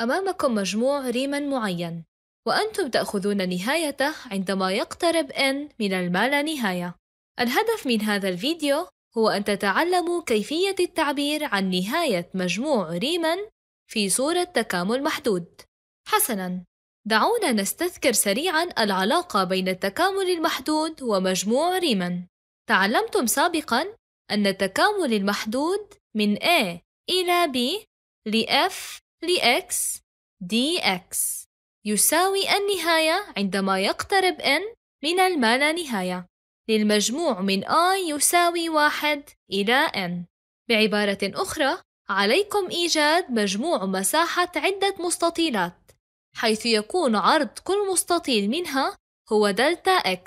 أمامكم مجموع ريمان معين، وأنتم تأخذون نهايته عندما يقترب n من اللانهاية. الهدف من هذا الفيديو هو أن تتعلموا كيفية التعبير عن نهاية مجموع ريمان في صورة تكامل محدود. حسناً، دعونا نستذكر سريعاً العلاقة بين التكامل المحدود ومجموع ريمان. تعلمتم سابقاً أن التكامل المحدود من A إلى B لF لX dx يساوي النهاية عندما يقترب n من اللانهاية للمجموع من i يساوي 1 إلى n. بعبارة أخرى، عليكم إيجاد مجموع مساحة عدة مستطيلات، حيث يكون عرض كل مستطيل منها هو دلتا x،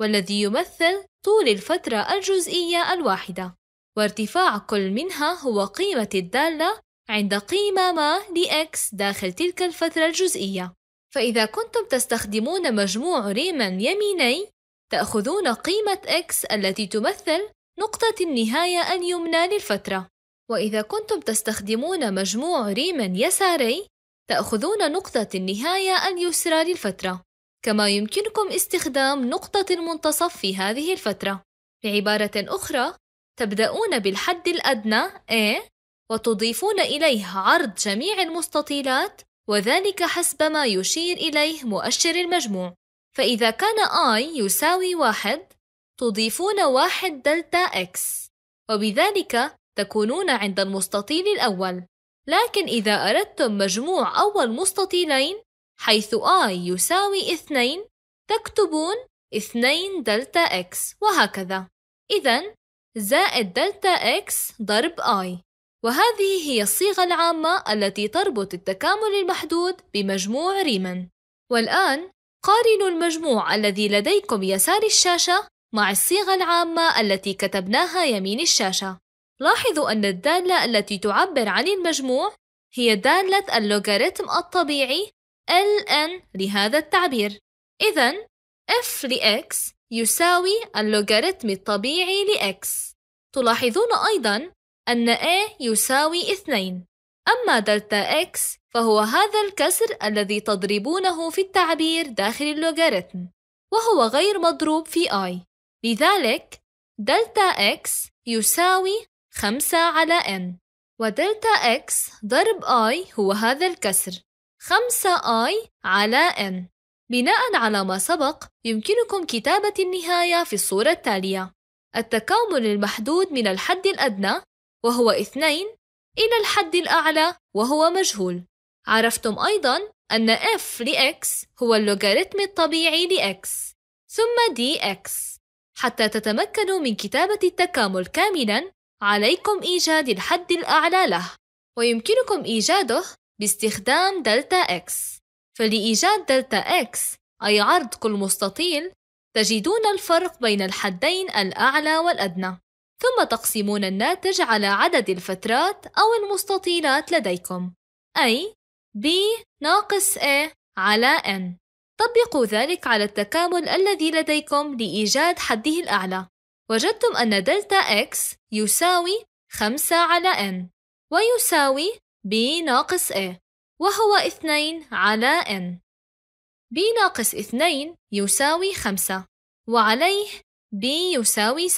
والذي يمثل طول الفترة الجزئية الواحدة، وارتفاع كل منها هو قيمة الدالة عند قيمة ما لx داخل تلك الفترة الجزئية. فإذا كنتم تستخدمون مجموع ريمان يميني، تأخذون قيمة x التي تمثل نقطة النهاية اليمنى للفترة، وإذا كنتم تستخدمون مجموع ريمان يساري، تأخذون نقطة النهاية اليسرى للفترة. كما يمكنكم استخدام نقطة المنتصف في هذه الفترة. بعبارة أخرى، تبدأون بالحد الأدنى A وتضيفون إليه عرض جميع المستطيلات، وذلك حسب ما يشير إليه مؤشر المجموع. فإذا كان I يساوي 1، تضيفون 1 دلتا X، وبذلك تكونون عند المستطيل الأول. لكن إذا أردتم مجموع أول مستطيلين حيث i يساوي 2، تكتبون 2 دلتا x وهكذا. إذن زائد دلتا x ضرب i، وهذه هي الصيغة العامة التي تربط التكامل المحدود بمجموع ريمان. والآن قارنوا المجموع الذي لديكم يسار الشاشة مع الصيغة العامة التي كتبناها يمين الشاشة. لاحظوا أن الدالة التي تعبر عن المجموع هي دالة اللوغاريتم الطبيعي ln لهذا التعبير. إذن f لx يساوي اللوغاريتم الطبيعي لx. تلاحظون أيضاً أن a يساوي 2. أما دلتا x فهو هذا الكسر الذي تضربونه في التعبير داخل اللوغاريتم، وهو غير مضروب في i. لذلك دلتا x يساوي 5 على n، ودلتا x ضرب i هو هذا الكسر 5i على n. بناء على ما سبق، يمكنكم كتابة النهاية في الصورة التالية: التكامل المحدود من الحد الأدنى وهو 2 إلى الحد الأعلى وهو مجهول. عرفتم أيضاً أن f لx هو اللوغاريتم الطبيعي لx ثم dx. حتى تتمكنوا من كتابة التكامل كاملاً، عليكم إيجاد الحد الأعلى له، ويمكنكم إيجاده باستخدام دلتا x. فلإيجاد دلتا x أي عرض كل مستطيل، تجدون الفرق بين الحدين الأعلى والأدنى، ثم تقسمون الناتج على عدد الفترات أو المستطيلات لديكم، أي b ناقص a على n. طبقوا ذلك على التكامل الذي لديكم لإيجاد حده الأعلى. وجدتم أن دلتا x يساوي 5 على n ويساوي b ناقص a، وهو 2 على n. b ناقص 2 يساوي 5، وعليه b يساوي 7،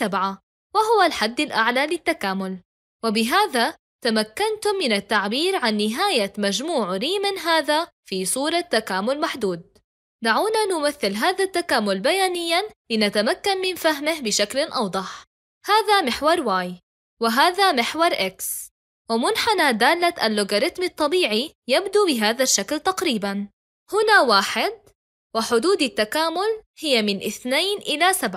وهو الحد الأعلى للتكامل. وبهذا تمكنتم من التعبير عن نهاية مجموع ريمان هذا في صورة تكامل محدود. دعونا نمثل هذا التكامل بيانياً لنتمكن من فهمه بشكل أوضح. هذا محور y، وهذا محور x، ومنحنى دالة اللوغاريتم الطبيعي يبدو بهذا الشكل تقريباً. هنا 1، وحدود التكامل هي من 2 إلى 7،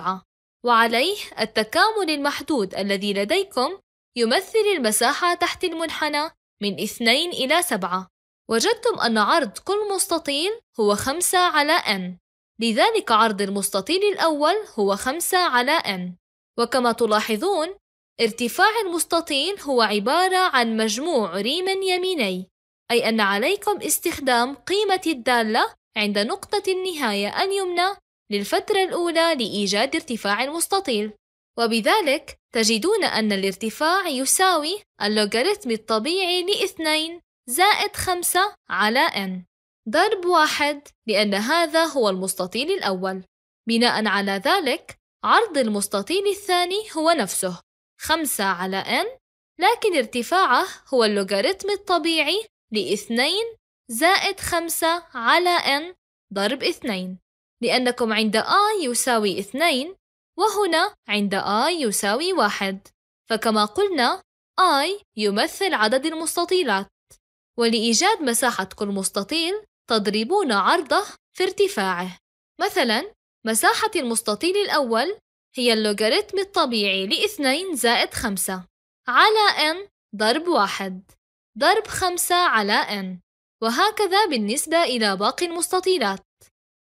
وعليه التكامل المحدود الذي لديكم يمثل المساحة تحت المنحنى من 2 إلى 7. وجدتم أن عرض كل مستطيل هو 5 على n، لذلك عرض المستطيل الأول هو 5 على n. وكما تلاحظون، ارتفاع المستطيل هو عبارة عن مجموع ريمان يميني، أي أن عليكم استخدام قيمة الدالة عند نقطة النهاية اليمنى للفترة الأولى لإيجاد ارتفاع المستطيل. وبذلك تجدون أن الارتفاع يساوي اللوغاريتم الطبيعي ل2 زائد 5 على n ضرب 1 لأن هذا هو المستطيل الأول. بناء على ذلك عرض المستطيل الثاني هو نفسه 5 على n، لكن ارتفاعه هو اللوغاريتم الطبيعي ل2 زائد 5 على n ضرب 2، لأنكم عند a يساوي 2 وهنا عند a يساوي 1، فكما قلنا i يمثل عدد المستطيلات، ولإيجاد مساحة كل مستطيل تضربون عرضه في ارتفاعه. مثلا مساحة المستطيل الأول هي اللوغاريتم الطبيعي ل2 زائد 5 على n ضرب 1 ضرب 5 على n، وهكذا بالنسبة إلى باقي المستطيلات.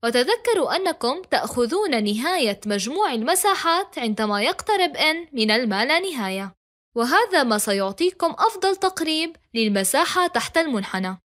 وتذكروا أنكم تأخذون نهاية مجموع المساحات عندما يقترب n من اللانهاية، وهذا ما سيعطيكم أفضل تقريب للمساحة تحت المنحنى.